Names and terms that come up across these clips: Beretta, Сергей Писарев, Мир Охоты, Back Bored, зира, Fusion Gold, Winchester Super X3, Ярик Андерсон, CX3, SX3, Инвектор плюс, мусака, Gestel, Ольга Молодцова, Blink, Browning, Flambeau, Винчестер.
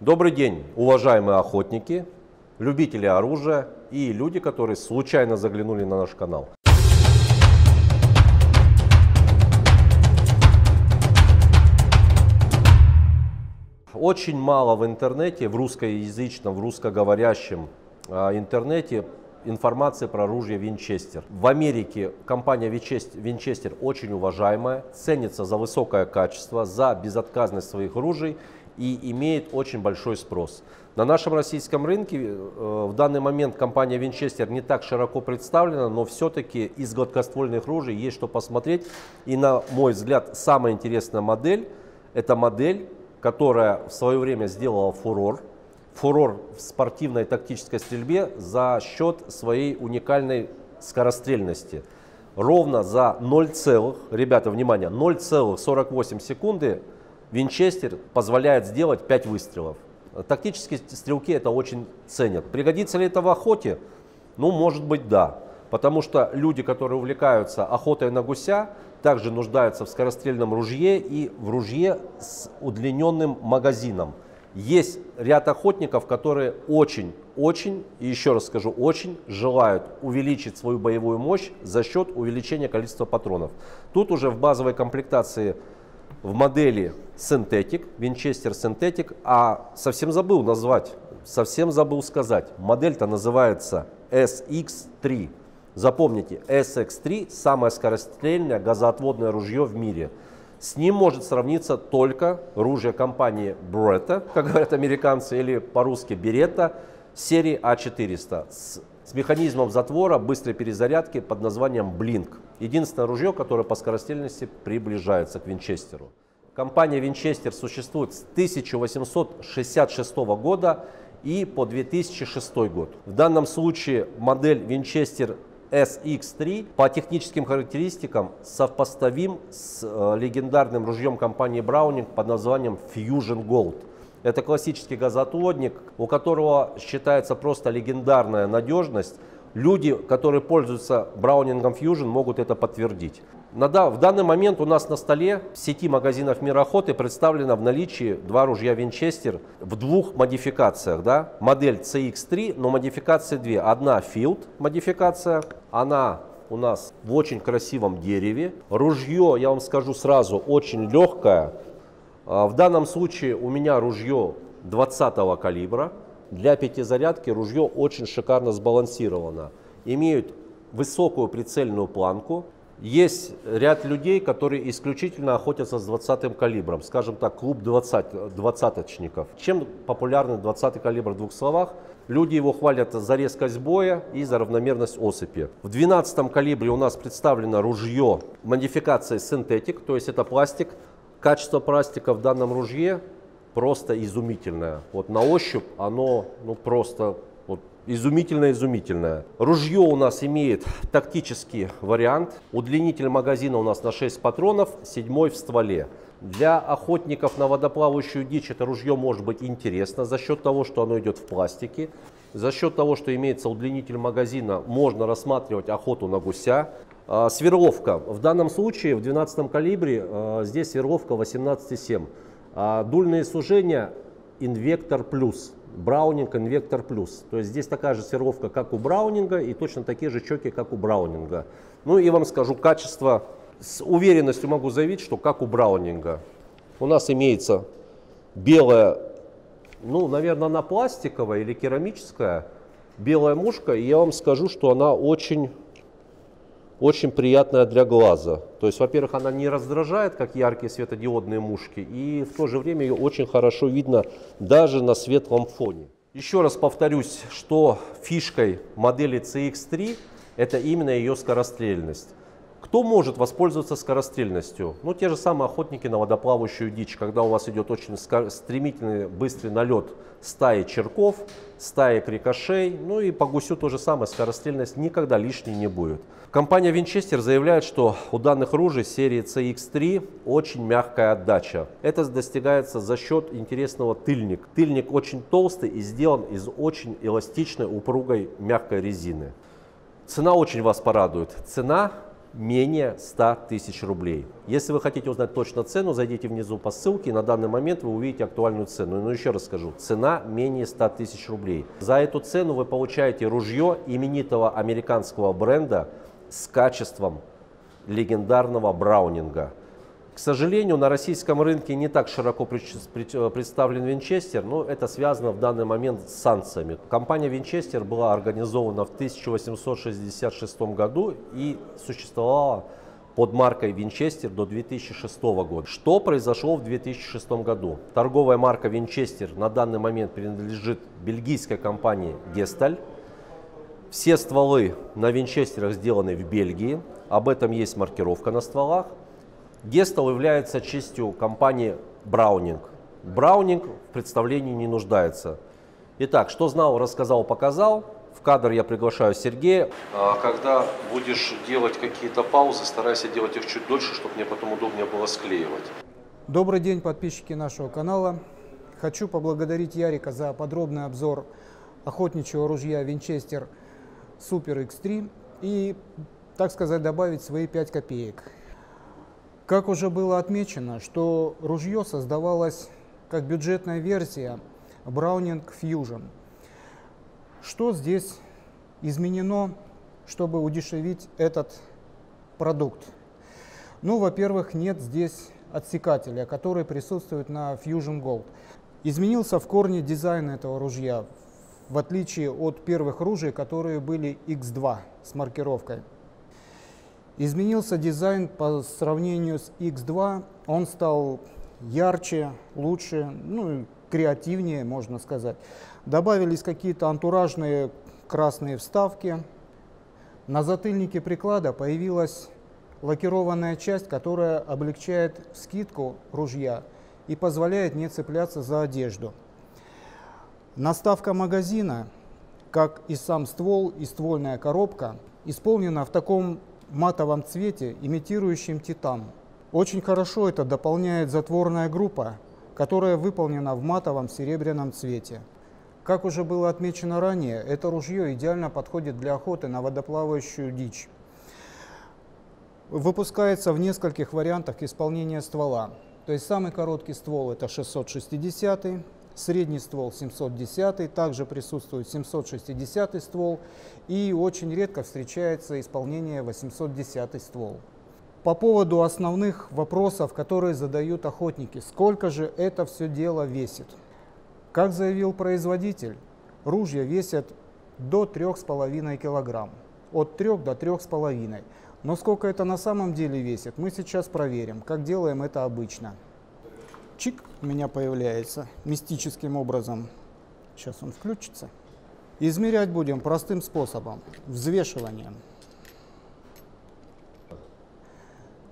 Добрый день, уважаемые охотники, любители оружия и люди, которые случайно заглянули на наш канал. Очень мало в интернете, в русскоязычном, в русскоговорящем интернете информации про ружье Винчестер. В Америке компания Винчестер очень уважаемая, ценится за высокое качество, за безотказность своих ружей и имеет очень большой спрос. На нашем российском рынке в данный момент компания Винчестер не так широко представлена, но все-таки из гладкоствольных ружей есть что посмотреть. И на мой взгляд, самая интересная модель – это модель, которая в свое время сделала фурор в спортивной тактической стрельбе за счет своей уникальной скорострельности. Ровно за 0,48 секунды Винчестер позволяет сделать 5 выстрелов. Тактические стрелки это очень ценят. Пригодится ли это в охоте? Ну, может быть, да. Потому что люди, которые увлекаются охотой на гуся, также нуждаются в скорострельном ружье и в ружье с удлиненным магазином. Есть ряд охотников, которые очень, и еще раз скажу, очень желают увеличить свою боевую мощь за счет увеличения количества патронов. Тут уже в базовой комплектации в модели Synthetic, Winchester Synthetic, а совсем забыл сказать, модель-то называется SX3. Запомните, SX3 самое скорострельное газоотводное ружье в мире. С ним может сравниться только ружье компании Beretta, как говорят американцы, или по-русски Beretta серии А400 с механизмом затвора быстрой перезарядки под названием Blink. Единственное ружье, которое по скорострельности приближается к Винчестеру. Компания Винчестер существует с 1866 года и по 2006 год. В данном случае модель Винчестер SX3 по техническим характеристикам сопоставим с легендарным ружьем компании Browning под названием Fusion Gold. Это классический газоотводник, у которого считается просто легендарная надежность. Люди, которые пользуются Browning Fusion, могут это подтвердить. В данный момент у нас на столе в сети магазинов Мир Охоты представлено в наличии два ружья Винчестер в двух модификациях. Да? Модель CX3, но модификации две. Одна Field модификация, она у нас в очень красивом дереве. Ружье, я вам скажу сразу, очень легкое. В данном случае у меня ружье 20-го калибра. Для пятизарядки ружье очень шикарно сбалансировано. Имеют высокую прицельную планку. Есть ряд людей, которые исключительно охотятся с 20-м калибром, скажем так, клуб 20-очников. Чем популярный 20-й калибр в двух словах? Люди его хвалят за резкость боя и за равномерность осыпи. В 12-м калибре у нас представлено ружье модификации Synthetic, то есть это пластик. Качество пластика в данном ружье просто изумительное. Вот на ощупь оно просто... изумительное. Ружье у нас имеет тактический вариант. Удлинитель магазина у нас на 6 патронов, 7 в стволе. Для охотников на водоплавающую дичь это ружье может быть интересно за счет того, что оно идет в пластике. За счет того, что имеется удлинитель магазина, можно рассматривать охоту на гуся. Сверловка. В данном случае в 12-м калибре здесь сверловка 18,7. Дульные сужения «Инвектор плюс». Браунинг инвектор плюс. То есть здесь такая же сервовка, как у Браунинга, и точно такие же чеки, как у Браунинга. Ну и вам скажу, качество с уверенностью могу заявить, что как у Браунинга. У нас имеется белая, ну, наверное, она пластиковая или керамическая, белая мушка. И я вам скажу, что она очень приятная для глаза. То есть, во-первых, она не раздражает, как яркие светодиодные мушки, и в то же время ее очень хорошо видно даже на светлом фоне. Еще раз повторюсь, что фишкой модели CX3 это именно ее скорострельность. Кто может воспользоваться скорострельностью? Ну, те же самые охотники на водоплавающую дичь, когда у вас идет очень стремительный, быстрый налет стаи черков, стаи крикошей, ну и по гусю то же самое, скорострельность никогда лишней не будет. Компания Винчестер заявляет, что у данных ружей серии CX3 очень мягкая отдача. Это достигается за счет интересного тыльника. Тыльник очень толстый и сделан из очень эластичной, упругой, мягкой резины. Цена очень вас порадует. Цена менее 100 тысяч рублей. Если вы хотите узнать точно цену, зайдите внизу по ссылке, и на данный момент вы увидите актуальную цену. Но еще раз скажу, цена менее 100 тысяч рублей. За эту цену вы получаете ружье именитого американского бренда с качеством легендарного Браунинга. К сожалению, на российском рынке не так широко представлен Винчестер, но это связано в данный момент с санкциями. Компания Винчестер была организована в 1866 году и существовала под маркой Винчестер до 2006 года. Что произошло в 2006 году? Торговая марка Винчестер на данный момент принадлежит бельгийской компании Gestel. Все стволы на Винчестерах сделаны в Бельгии, об этом есть маркировка на стволах. Gestel является частью компании Browning. Browning в представлении не нуждается. Итак, что знал, рассказал, показал. В кадр я приглашаю Сергея. Когда будешь делать какие-то паузы, старайся делать их чуть дольше, чтобы мне потом удобнее было склеивать. Добрый день, подписчики нашего канала. Хочу поблагодарить Ярика за подробный обзор охотничьего ружья Winchester Super X3 и, так сказать, добавить свои 5 копеек. Как уже было отмечено, что ружье создавалось как бюджетная версия Browning Fusion. Что здесь изменено, чтобы удешевить этот продукт? Ну, во-первых, нет здесь отсекателя, который присутствует на Fusion Gold. Изменился в корне дизайн этого ружья, в отличие от первых ружей, которые были X2 с маркировкой. Изменился дизайн по сравнению с X2, он стал ярче, лучше, ну, креативнее, можно сказать. Добавились какие-то антуражные красные вставки. На затыльнике приклада появилась лакированная часть, которая облегчает скидку ружья и позволяет не цепляться за одежду. Наставка магазина, как и сам ствол, и ствольная коробка, исполнена в таком матовом цвете, имитирующем титан. Очень хорошо это дополняет затворная группа, которая выполнена в матовом серебряном цвете. Как уже было отмечено ранее, это ружье идеально подходит для охоты на водоплавающую дичь. Выпускается в нескольких вариантах исполнения ствола. То есть самый короткий ствол — это 660, средний ствол — 710, также присутствует 760 ствол, и очень редко встречается исполнение 810 ствол. По поводу основных вопросов, которые задают охотники: сколько же это все дело весит? Как заявил производитель, ружья весят до 3,5 кг, от 3 до 3,5. Но сколько это на самом деле весит, мы сейчас проверим, как делаем это обычно. Чик у меня появляется мистическим образом. Сейчас он включится. Измерять будем простым способом – взвешиванием.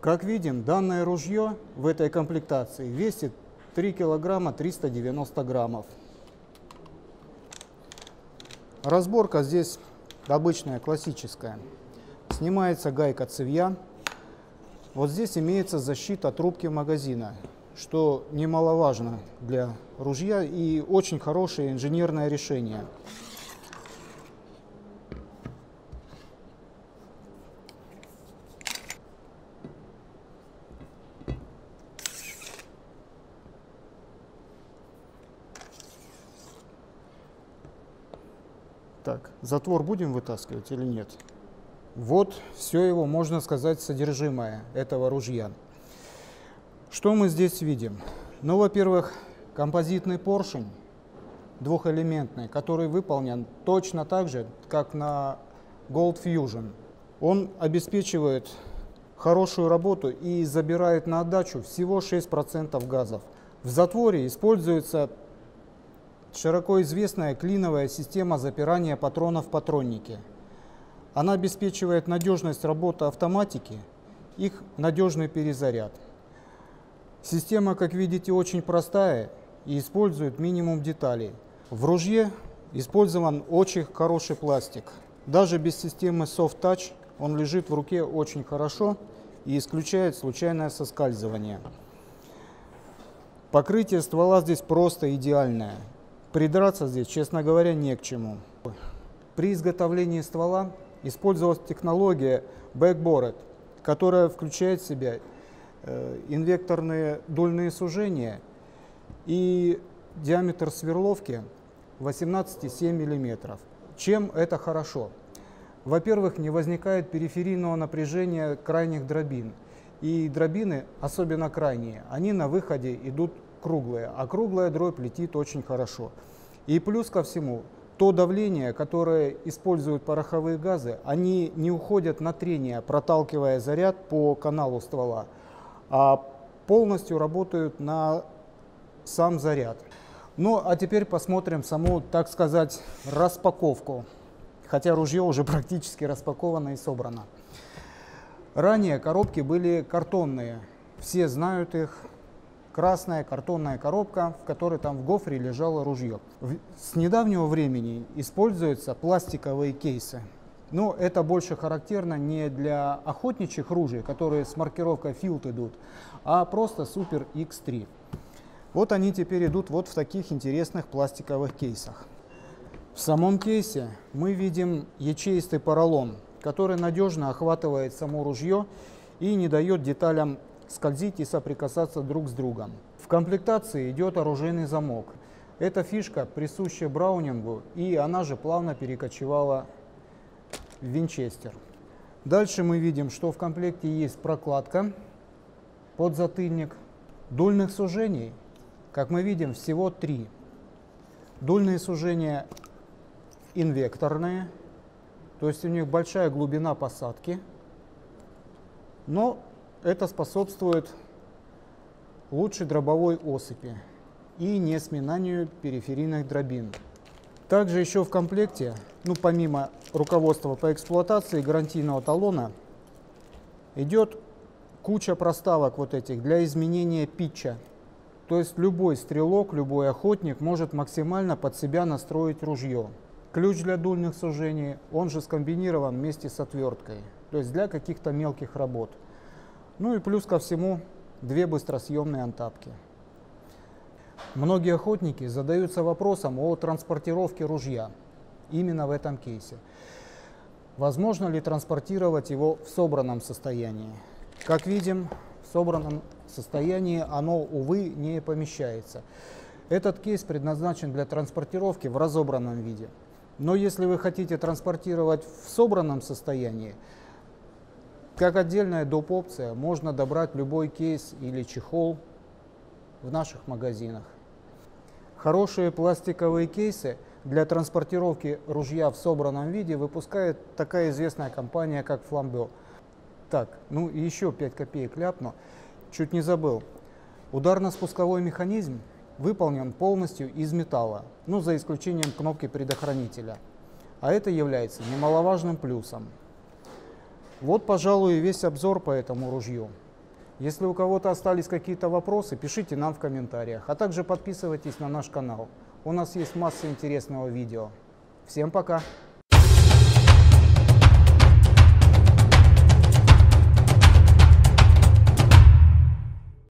Как видим, данное ружье в этой комплектации весит 3 килограмма 390 граммов. Разборка здесь обычная, классическая. Снимается гайка цевья. Вот здесь имеется защита трубки магазина, что немаловажно для ружья и очень хорошее инженерное решение. Так, затвор будем вытаскивать или нет? Вот все его, можно сказать, содержимое этого ружья. Что мы здесь видим? Ну, во-первых, композитный поршень двухэлементный, который выполнен точно так же, как на Gold Fusion. Он обеспечивает хорошую работу и забирает на отдачу всего 6% газов. В затворе используется широко известная клиновая система запирания патрона в патроннике. Она обеспечивает надежность работы автоматики, их надежный перезаряд. Система, как видите, очень простая и использует минимум деталей. В ружье использован очень хороший пластик. Даже без системы Soft Touch он лежит в руке очень хорошо и исключает случайное соскальзывание. Покрытие ствола здесь просто идеальное. Придраться здесь, честно говоря, не к чему. При изготовлении ствола использовалась технология Back Bored. которая включает в себя инвекторные дульные сужения и диаметр сверловки 18,7 мм. Чем это хорошо? Во-первых, не возникает периферийного напряжения крайних дробин. И дробины, особенно крайние, они на выходе идут круглые, а круглая дробь летит очень хорошо. И плюс ко всему, то давление, которое используют пороховые газы, они не уходят на трение, проталкивая заряд по каналу ствола, а полностью работают на сам заряд. Ну, а теперь посмотрим саму, так сказать, распаковку. Хотя ружье уже практически распаковано и собрано. Ранее коробки были картонные. Все знают их. Красная картонная коробка, в которой там в гофре лежало ружье. С недавнего времени используются пластиковые кейсы. Но это больше характерно не для охотничьих ружей, которые с маркировкой Field идут, а просто Super X3. Вот они теперь идут вот в таких интересных пластиковых кейсах. В самом кейсе мы видим ячеистый поролон, который надежно охватывает само ружье и не дает деталям скользить и соприкасаться друг с другом. В комплектации идет оружейный замок. Эта фишка присуща Браунингу, и она же плавно перекочевала в Винчестер. Дальше мы видим, что в комплекте есть прокладка под затыльник. Дульных сужений, как мы видим, всего 3. Дульные сужения инвекторные, то есть у них большая глубина посадки, но это способствует лучшей дробовой осыпи и не сминанию периферийных дробин. Также еще в комплекте, ну помимо руководства по эксплуатации гарантийного талона, идет куча проставок вот этих для изменения питча. То есть любой стрелок, любой охотник может максимально под себя настроить ружье. Ключ для дульных сужений, он же скомбинирован вместе с отверткой, то есть для каких-то мелких работ. Ну и плюс ко всему 2 быстросъемные антапки. Многие охотники задаются вопросом о транспортировке ружья именно в этом кейсе. Возможно ли транспортировать его в собранном состоянии? Как видим, в собранном состоянии оно, увы, не помещается. Этот кейс предназначен для транспортировки в разобранном виде. Но если вы хотите транспортировать в собранном состоянии, как отдельная доп. Опция, можно добрать любой кейс или чехол в наших магазинах. Хорошие пластиковые кейсы для транспортировки ружья в собранном виде выпускает такая известная компания, как Flambeau. Так, ну и еще 5 копеек ляпну, чуть не забыл. Ударно-спусковой механизм выполнен полностью из металла, ну за исключением кнопки предохранителя. А это является немаловажным плюсом. Вот, пожалуй, и весь обзор по этому ружью. Если у кого-то остались какие-то вопросы, пишите нам в комментариях, а также подписывайтесь на наш канал. У нас есть масса интересного видео. Всем пока!